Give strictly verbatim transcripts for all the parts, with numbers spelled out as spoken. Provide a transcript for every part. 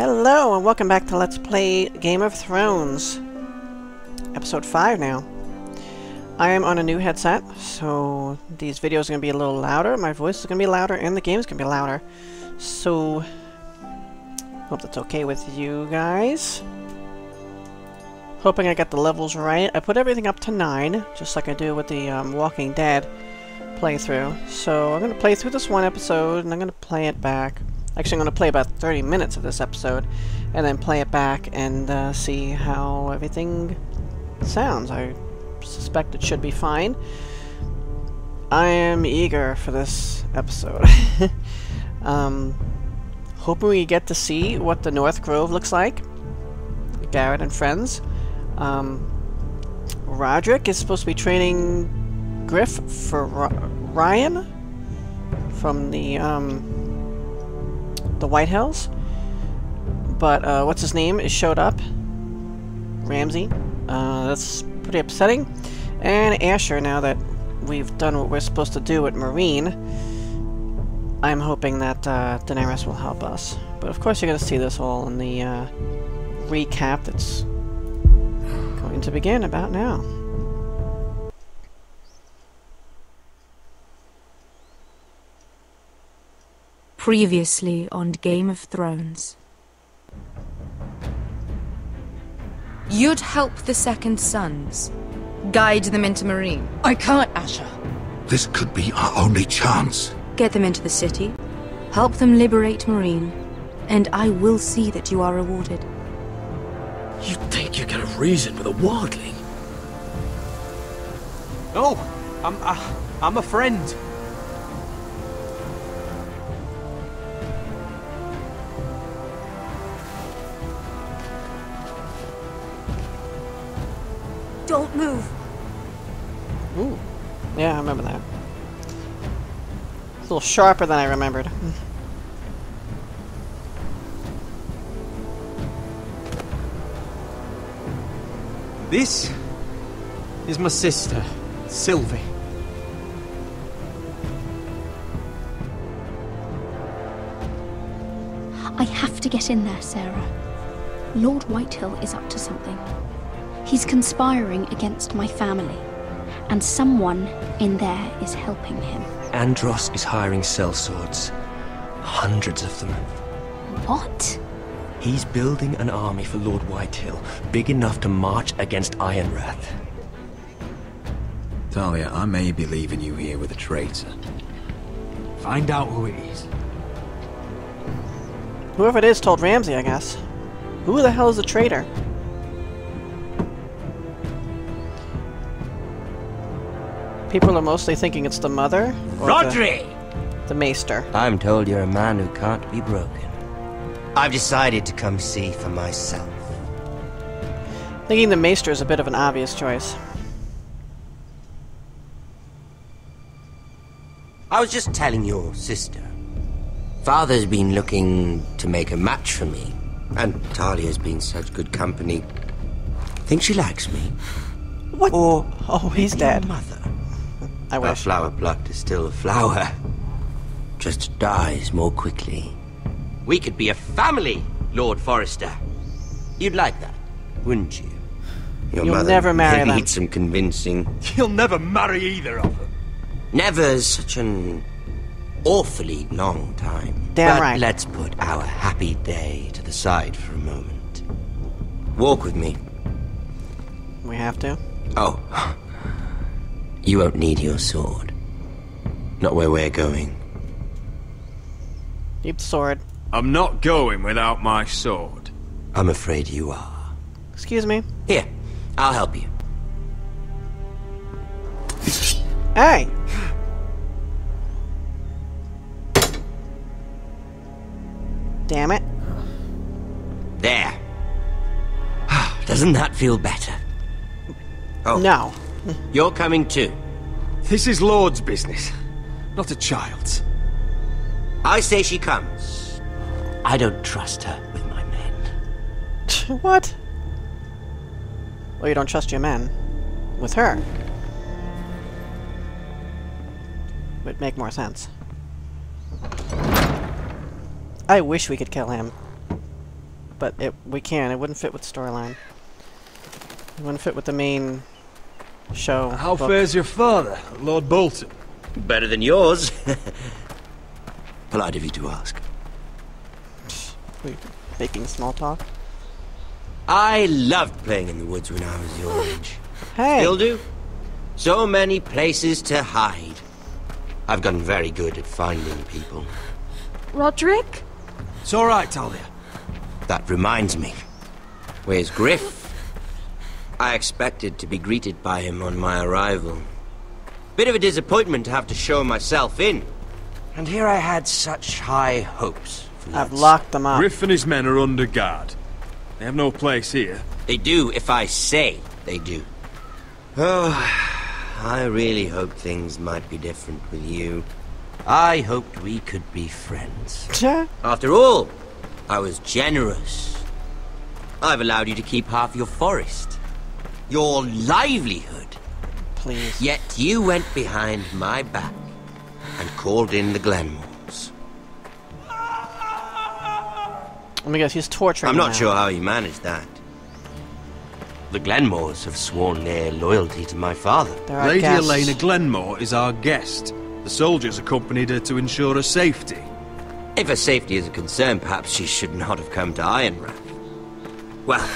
Hello and welcome back to Let's Play Game of Thrones. Episode five now. I am on a new headset, so these videos are going to be a little louder, my voice is going to be louder, and the game is going to be louder. So, hope that's okay with you guys. Hoping I got the levels right. I put everything up to nine, just like I do with the um, Walking Dead playthrough. So I'm going to play through this one episode, and I'm going to play it back. Actually, I'm going to play about thirty minutes of this episode, and then play it back and uh, see how everything sounds. I suspect it should be fine. I am eager for this episode. um, hoping we get to see what the North Grove looks like. Gared and friends. Um, Rodrik is supposed to be training Gryff for Ryon from the... Um, the White Hills, but uh, what's his name is showed up, Ramsay. Uh, that's pretty upsetting. And Asher, now that we've done what we're supposed to do at Meereen, I'm hoping that uh, Daenerys will help us. But of course you're going to see this all in the uh, recap that's going to begin about now. Previously on Game of Thrones. You'd help the Second Sons. Guide them into Meereen. I can't, Asher. This could be our only chance. Get them into the city. Help them liberate Meereen. And I will see that you are rewarded. You think you can reason with a wildling? No, I'm, uh, I'm a friend. Don't move. Ooh. Yeah, I remember that. It's a little sharper than I remembered. This is my sister, Sylvie. I have to get in there, Sarah. Lord Whitehill is up to something. He's conspiring against my family, and someone in there is helping him. Andros is hiring sellswords. Hundreds of them. What? He's building an army for Lord Whitehill, big enough to march against Ironrath. Talia, I may be leaving you here with a traitor. Find out who it is. Whoever it is told Ramsay, I guess. Who the hell is the traitor? People are mostly thinking it's the mother or Rodri! The, the maester. I'm told you're a man who can't be broken. I've decided to come see for myself. Thinking the maester is a bit of an obvious choice. I was just telling your sister. Father's been looking to make a match for me, and Talia's been such good company. Think she likes me. What? Or oh, he's dead. Mother. I wish. A flower plucked is still a flower. Just dies more quickly. We could be a family, Lord Forrester. You'd like that, wouldn't you? Your You'll mother never marry them. Needs some convincing. You'll never marry either of them. Never's such an awfully long time. Damn but right. Let's put our happy day to the side for a moment. Walk with me. We have to? Oh. You won't need your sword. Not where we're going. Deep sword. I'm not going without my sword. I'm afraid you are. Excuse me? Here, I'll help you. Hey! Damn it. There. Doesn't that feel better? Oh. No. You're coming too. This is Lord's business, not a child's. I say she comes. I don't trust her with my men. What? Well, you don't trust your men with her. Would make more sense. I wish we could kill him. but it we can. It wouldn't fit with storyline. It wouldn't fit with the main show. How book. fares your father, Lord Bolton? Better than yours. Polite of you to ask. We're making small talk. I loved playing in the woods when I was your age. Hey. Still do. So many places to hide. I've gotten very good at finding people. Rodrik? It's all right, Talia. That reminds me. Where's Gryff? I expected to be greeted by him on my arrival. Bit of a disappointment to have to show myself in. And here I had such high hopes. I've locked them up. Gryff and his men are under guard. They have no place here. They do if I say they do. Oh, I really hope things might be different with you. I hoped we could be friends. Sure. After all, I was generous. I've allowed you to keep half your forest. Your livelihood. Please. Yet you went behind my back and called in the Glenmore. Let me guess, he's torturing I'm not now. sure how he managed that. The Glenmores have sworn their loyalty to my father. Lady guests. Elaena Glenmore is our guest. The soldiers accompanied her to ensure her safety. If her safety is a concern, perhaps she should not have come to Ironrath. Well,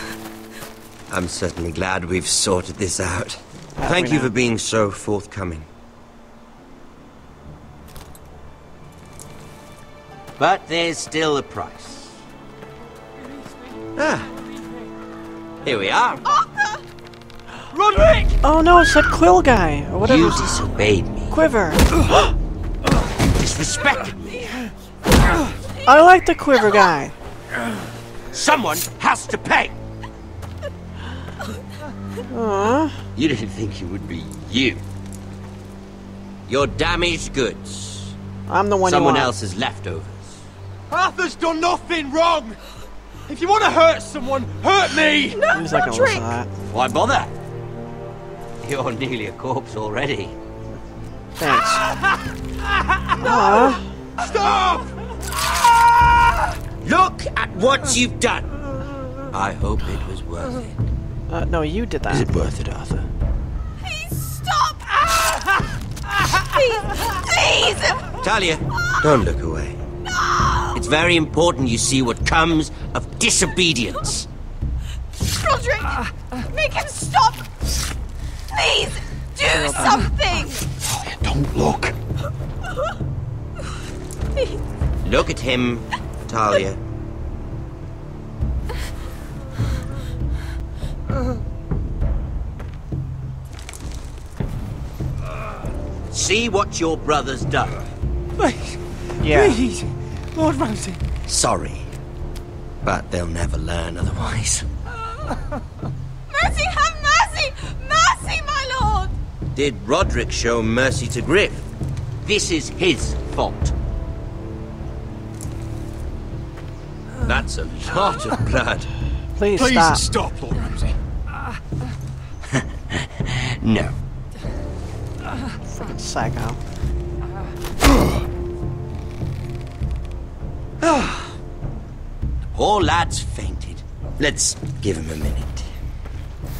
I'm certainly glad we've sorted this out. That Thank you know. for being so forthcoming. But there's still a price. Ah. Here we are. Arthur! Rodrik! Oh no, it's that quill guy. Or whatever. You disobeyed me. Quiver. Disrespected me. I like the quiver guy. Someone has to pay. Aww. You didn't think it would be you. Your damaged goods. I'm the one you want. Someone else's leftovers. Arthur's done nothing wrong. If you want to hurt someone, hurt me! No, He's like Rodrik! Why bother? You're nearly a corpse already. Thanks. No! Stop! Look at what you've done! I hope it was worth it. Uh, no, you did that. Is it worth it, Arthur? Please stop! Please! Please! Talia, don't look away. It's very important you see what comes of disobedience. Rodrik, make him stop. Please, do Talia, something. Talia, don't look. Please. Look at him, Talia. See what your brother's done. Please. Yeah. Please. Lord Ramsay. Sorry, but they'll never learn otherwise. Mercy, have mercy! Mercy, my lord! Did Rodrik show mercy to Gryff? This is his fault. That's a lot of blood. Please, Please stop. stop, Lord Ramsay. No. Fucking psycho. The poor lad's fainted. Let's give him a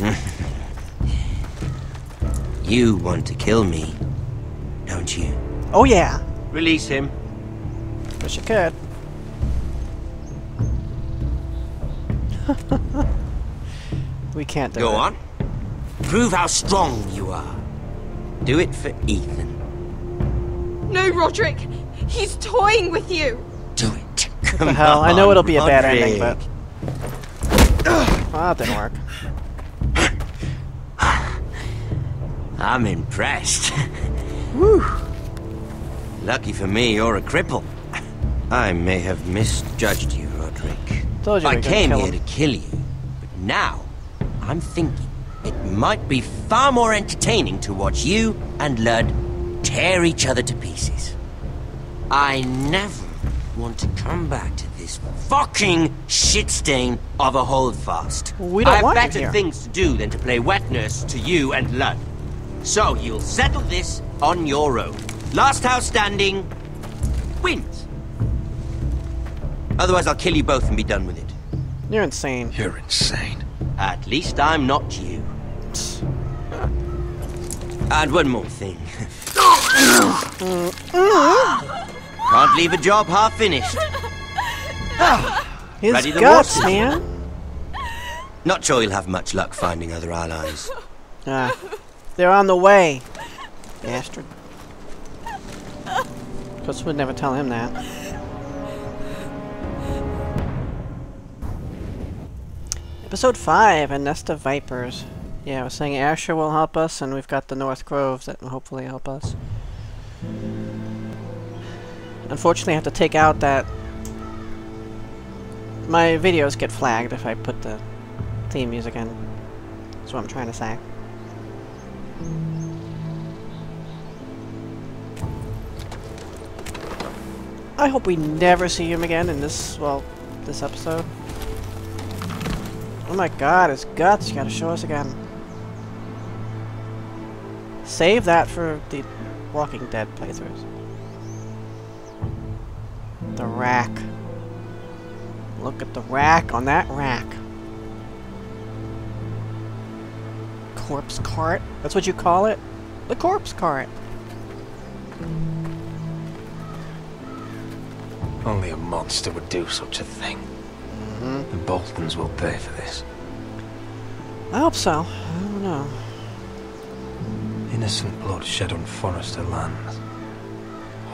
minute. You want to kill me, don't you? Oh yeah. Release him. Wish I could. We can't do it. Go on. Prove how strong you are. Do it for Ethan. No, Rodrik. He's toying with you. Do it. What the hell? I know it'll be a bad ending, but... Ah, oh, that didn't work. I'm impressed. Whew. Lucky for me, you're a cripple. I may have misjudged you, Rodrik. Told you I came here to kill you, but now I'm thinking it might be far more entertaining to watch you and Ludd tear each other to pieces. I never... want to come back to this fucking shit stain of a holdfast. We don't I have want better things to do than to play wet nurse to you and Ludd. So you'll settle this on your own. Last house standing wins. Otherwise I'll kill you both and be done with it. You're insane. You're insane. At least I'm not you. And one more thing. Can't leave a job half finished. His Ready guts, man. Not sure he'll have much luck finding other allies. Ah, they're on the way. Bastard. Because we'd never tell him that. Episode five, A Nest of Vipers. Yeah, I was saying Asher will help us, and we've got the North Grove that will hopefully help us. Unfortunately, I have to take out that... My videos get flagged if I put the theme music in. That's what I'm trying to say. I hope we never see him again in this, well, this episode. Oh my god, his guts, you gotta show us again. Save that for the Walking Dead playthroughs. The rack. Look at the rack on that rack. Corpse cart? That's what you call it? The corpse cart. Only a monster would do such a thing. Mm-hmm. The Boltons will pay for this. I hope so. I don't know. Innocent blood shed on Forrester lands.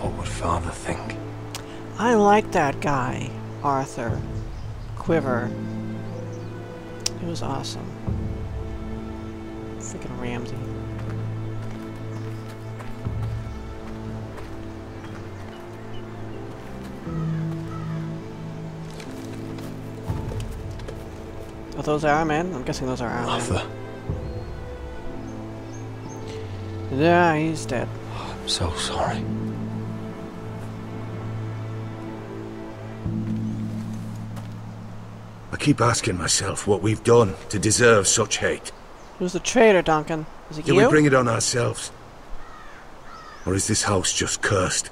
What would Father think? I like that guy, Arthur. Quiver. He was awesome. Freaking Ramsay. Are those our men? I'm guessing those are our Arthur. Men. Yeah, he's dead. Oh, I'm so sorry. I keep asking myself what we've done to deserve such hate. Who's the traitor, Duncan? Is it Did you? Did we bring it on ourselves? Or is this house just cursed?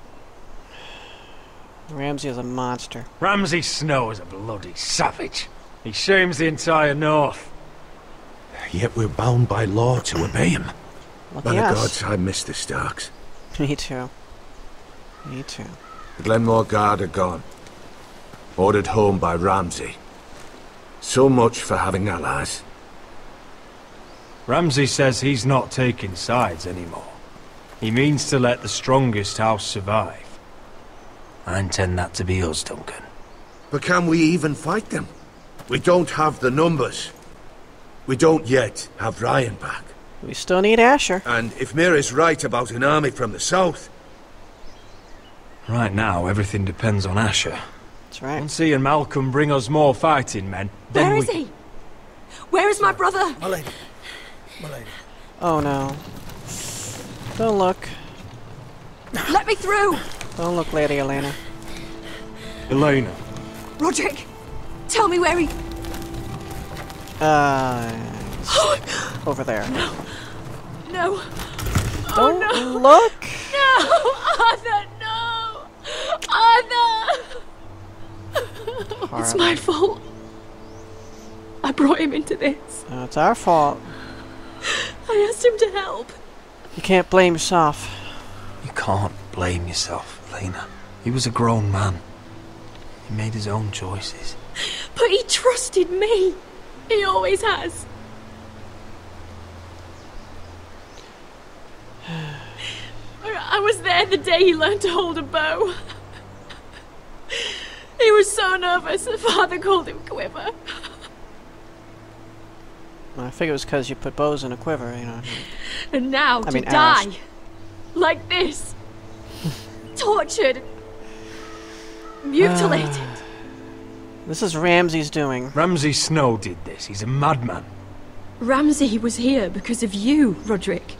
Ramsay is a monster. Ramsay Snow is a bloody savage. He shames the entire North. Yet we're bound by law to obey him. By the gods, I miss the Starks. Me too. Me too. The Glenmore Guard are gone. Ordered home by Ramsay. So much for having allies. Ramsay says he's not taking sides anymore. He means to let the strongest house survive. I intend that to be us, Duncan. But can we even fight them? We don't have the numbers. We don't yet have Ryon back. We still need Asher. And if Mira's right about an army from the south... Right now, everything depends on Asher. That's right. Once he and Malcolm bring us more fighting men, then Where we... is he? Where is my brother? My lady. My lady. Oh, no. Don't look. Let me through! Don't look, Lady Elaena. Elaena. Rodrik! Tell me where he... Uh... over there. No. No. Oh, Don't no. look! No! Arthur, no! Arthur! It's my fault. I brought him into this. No, it's our fault. I asked him to help. You can't blame yourself. You can't blame yourself, Elaena. He was a grown man. He made his own choices. But he trusted me. He always has. I was there the day he learned to hold a bow. He was so nervous that Father called him Quiver. Well, I figure it was because you put bows in a quiver, you know. And now I to mean, die. Arrows. Like this. Tortured. Mutilated. Uh. This is Ramsay's doing. Ramsay Snow did this. He's a madman. Ramsay was here because of you, Rodrik.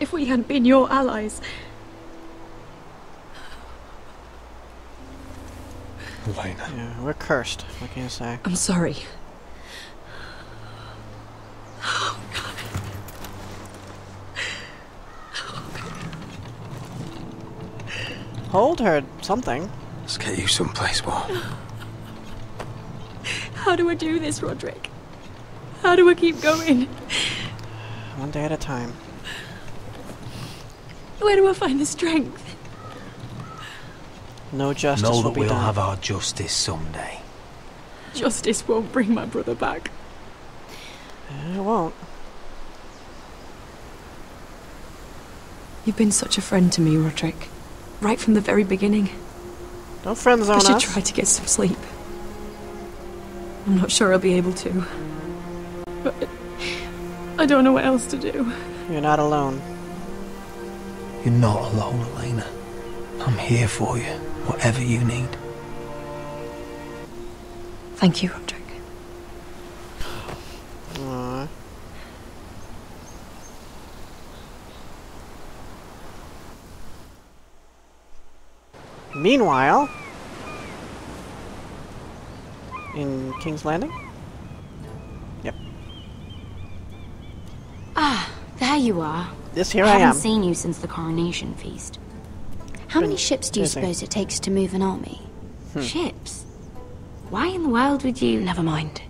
If we hadn't been your allies... Elaena. Yeah, we're cursed. What can you say? I'm sorry. Oh, God. Oh, God. Hold her something. Let's get you someplace warm. How do I do this, Rodrik? How do I keep going? One day at a time. Where do I find the strength? No justice will be done. Know that we'll have our justice someday. Justice won't bring my brother back. It won't. You've been such a friend to me, Rodrik. Right from the very beginning. Don't friend zone us. I should try to get some sleep. I'm not sure I'll be able to. But I don't know what else to do. You're not alone. You're not alone, Elaena. I'm here for you, whatever you need. Thank you, Rodrik. Aww. Meanwhile, in King's Landing? Yep. Ah, there you are. Yes, here I, I am. I haven't seen you since the coronation feast. How many ships do you suppose it takes to move an army? Hmm. Ships? Why in the world would you... Never mind.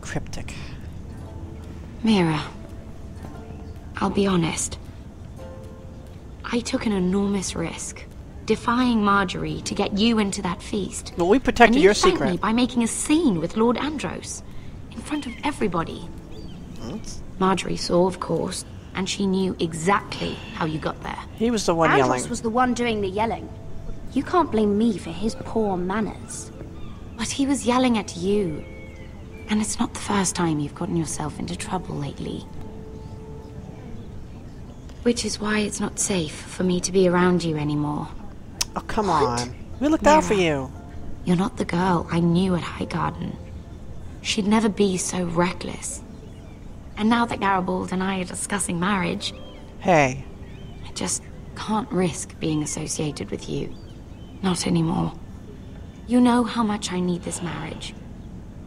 Cryptic. Mira, I'll be honest. I took an enormous risk, defying Margaery to get you into that feast. Well, we protected your secret. And you thanked me by making a scene with Lord Andros, in front of everybody. That's... Margaery saw, of course. And she knew exactly how you got there. He was the one Andros yelling. Andros was the one doing the yelling. You can't blame me for his poor manners. But he was yelling at you. And it's not the first time you've gotten yourself into trouble lately. Which is why it's not safe for me to be around you anymore. Oh, come what? on. We looked Mira, out for you. You're not the girl I knew at Highgarden. She'd never be so reckless. And now that Garibald and I are discussing marriage... Hey. I just can't risk being associated with you. Not anymore. You know how much I need this marriage.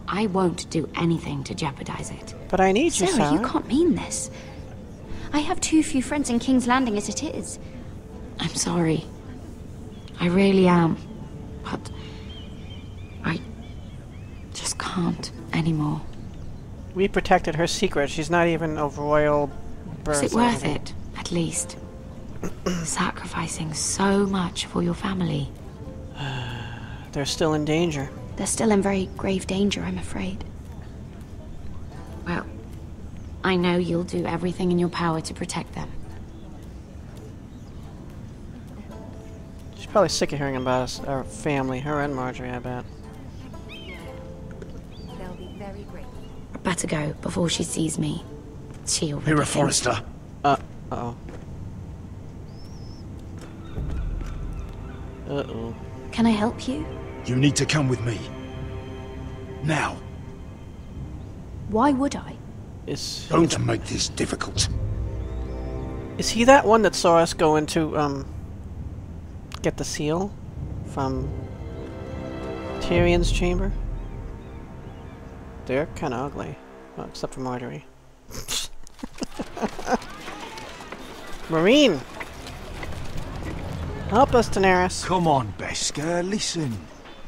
I won't do anything to jeopardize it. But I need you, Sarah. Sarah, you can't mean this. I have too few friends in King's Landing as it is. I'm sorry. I really am. But... I... just can't anymore. We protected her secret. She's not even of royal birth. Is it worth it, at least? Sacrificing so much for your family. They're still in danger. They're still in very grave danger, I'm afraid. Well, I know you'll do everything in your power to protect them. She's probably sick of hearing about us, our family, her and Margaery, I bet. Better go before she sees me. She already. Mira Forrester. Uh oh. Uh oh. Can I help you? You need to come with me. Now. Why would I? Is don't make this difficult. Is he that one that saw us go into um? Get the seal from Tyrion's chamber? They're kind of ugly. Well, except for Margaery. Meereen! Help us, Daenerys. Come on, Beskar, listen.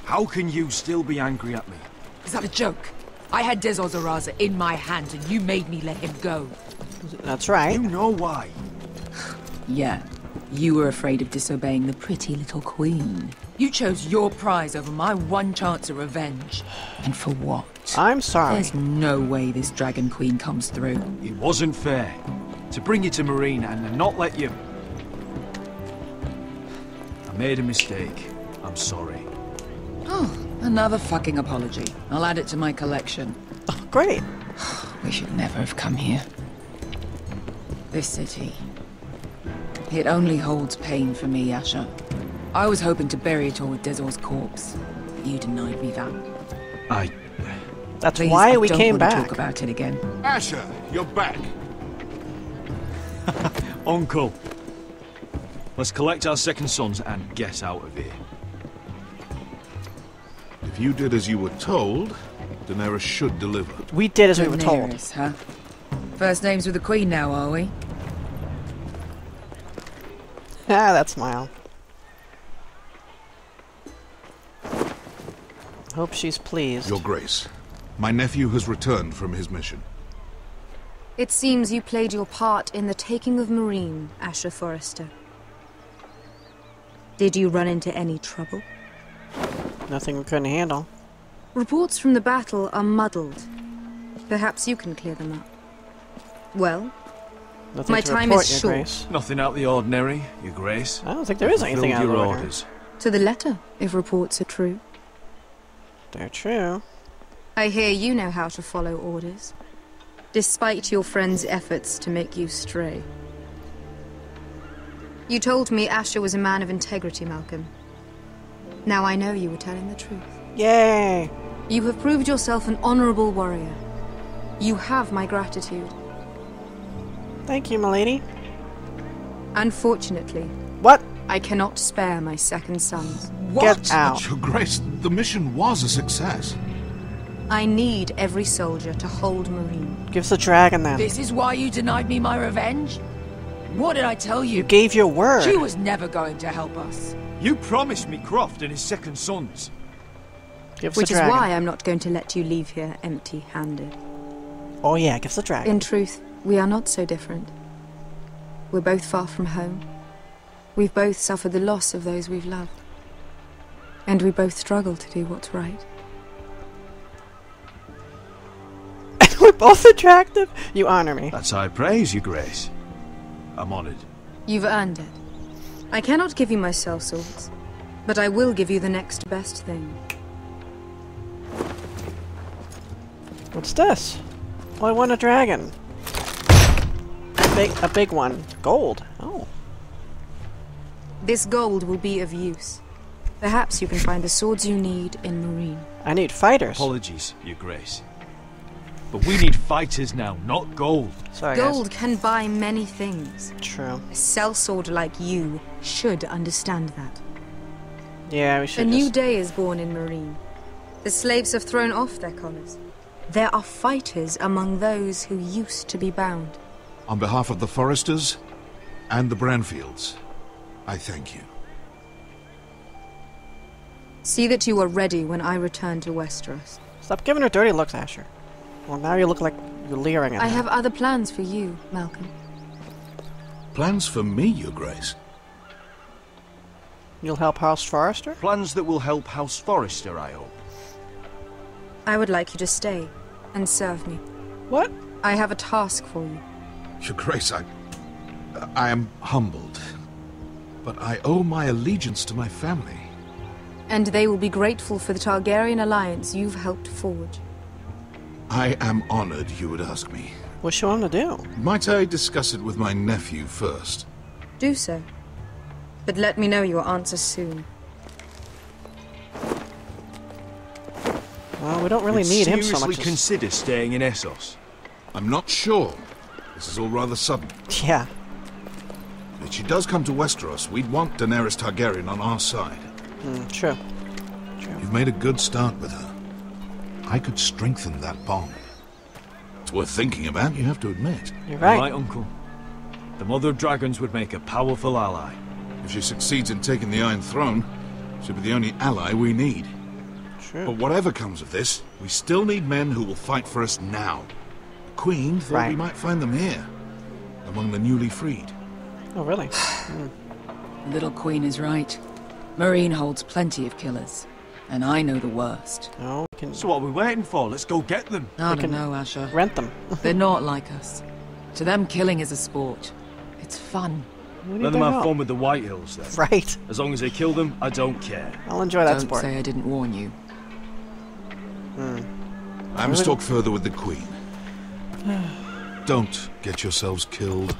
How can you still be angry at me? Is that a joke? I had Dezor Zaraza in my hands and you made me let him go. That's right. You know why. Yeah. You were afraid of disobeying the pretty little queen. You chose your prize over my one chance of revenge. And for what? I'm sorry. There's no way this dragon queen comes through. It wasn't fair. To bring you to Meereen and not let you... I made a mistake. I'm sorry. Oh, another fucking apology. I'll add it to my collection. Oh, great. We should never have come here. This city... It only holds pain for me, Asher. I was hoping to bury it all with Dezor's corpse. You denied me that. I... That's Please, why I we don't came back. Talk about it again. Asher, you're back. Uncle, let's collect our second sons and get out of here. If you did as you were told, Daenerys should deliver. We did as Daenerys, we were told. Huh? First names with the Queen now, are we? Ah, that smile. Hope she's pleased. Your Grace, my nephew has returned from his mission. It seems you played your part in the taking of Meereen, Asher Forrester. Did you run into any trouble? Nothing we couldn't handle. Reports from the battle are muddled. Perhaps you can clear them up. Well, nothing my time report, is short. Grace. Nothing out of the ordinary, Your Grace. I don't think there is anything out of the ordinary. To the letter, if reports are true. They're true. I hear you know how to follow orders, despite your friend's efforts to make you stray. You told me Asher was a man of integrity, Malcolm. Now I know you were telling the truth. Yay! You have proved yourself an honorable warrior. You have my gratitude. Thank you, milady. Unfortunately, what? I cannot spare my second sons. What? Get out. Your Grace, the mission was a success. I need every soldier to hold Meereen. Give us a dragon then. This is why you denied me my revenge? What did I tell you? You gave your word. She was never going to help us. You promised me Croft and his second sons. Give us Which a dragon. Which is why I'm not going to let you leave here empty-handed. Oh yeah, give us a dragon. In truth, we are not so different. We're both far from home. We've both suffered the loss of those we've loved. And we both struggle to do what's right. And we're both attractive? You honor me. That's high praise, Your Grace. I'm honored. You've earned it. I cannot give you my cell swords, but I will give you the next best thing. What's this? Oh, I want a dragon. A big, a big one. Gold. Oh. This gold will be of use. Perhaps you can find the swords you need in Meereen. I need fighters. Apologies, Your Grace. But we need fighters now, not gold. Sorry, gold guys. Can buy many things. True. A sellsword like you should understand that. Yeah, we should. A just... new day is born in Meereen. The slaves have thrown off their collars. There are fighters among those who used to be bound. On behalf of the Forresters and the Branfields, I thank you. See that you are ready when I return to Westeros. Stop giving her dirty looks, Asher. Well, now you look like you're leering at her. I have other plans for you, Malcolm. Plans for me, Your Grace? You'll help House Forrester? Plans that will help House Forrester, I hope. I would like you to stay and serve me. What? I have a task for you. Your Grace, I... I am humbled. But I owe my allegiance to my family. And they will be grateful for the Targaryen alliance you've helped forge. I am honored you would ask me. What shall I do? Might I discuss it with my nephew first? Do so. But let me know your answer soon. Well, we don't really You'd need him so much. Seriously consider staying in Essos? I'm not sure. This is all rather sudden. Yeah. If she does come to Westeros, we'd want Daenerys Targaryen on our side. Mm, true. True. You've made a good start with her. I could strengthen that bond. It's worth thinking about, you have to admit. You're right. My uncle. The Mother of Dragons would make a powerful ally. If she succeeds in taking the Iron Throne, she'll be the only ally we need. True. But whatever comes of this, we still need men who will fight for us now. The Queen thought right. we might find them here, among the newly freed. Oh, really? Mm. Little Queen is right. Meereen holds plenty of killers. And I know the worst. No, we can... So what are we waiting for? Let's go get them. I don't know, Asher. Rent them. They're not like us. To them, killing is a sport. It's fun. Let them have fun with the White Hills, then. Right. As long as they kill them, I don't care. I'll enjoy that sport. Don't say I didn't warn you. Hmm. I must talk further with the Queen. Don't get yourselves killed.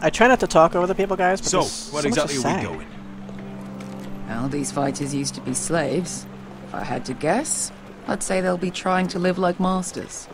I try not to talk over the people, guys, but so, where exactly are we going? Well, these fighters used to be slaves. If I had to guess, I'd say they'll be trying to live like masters.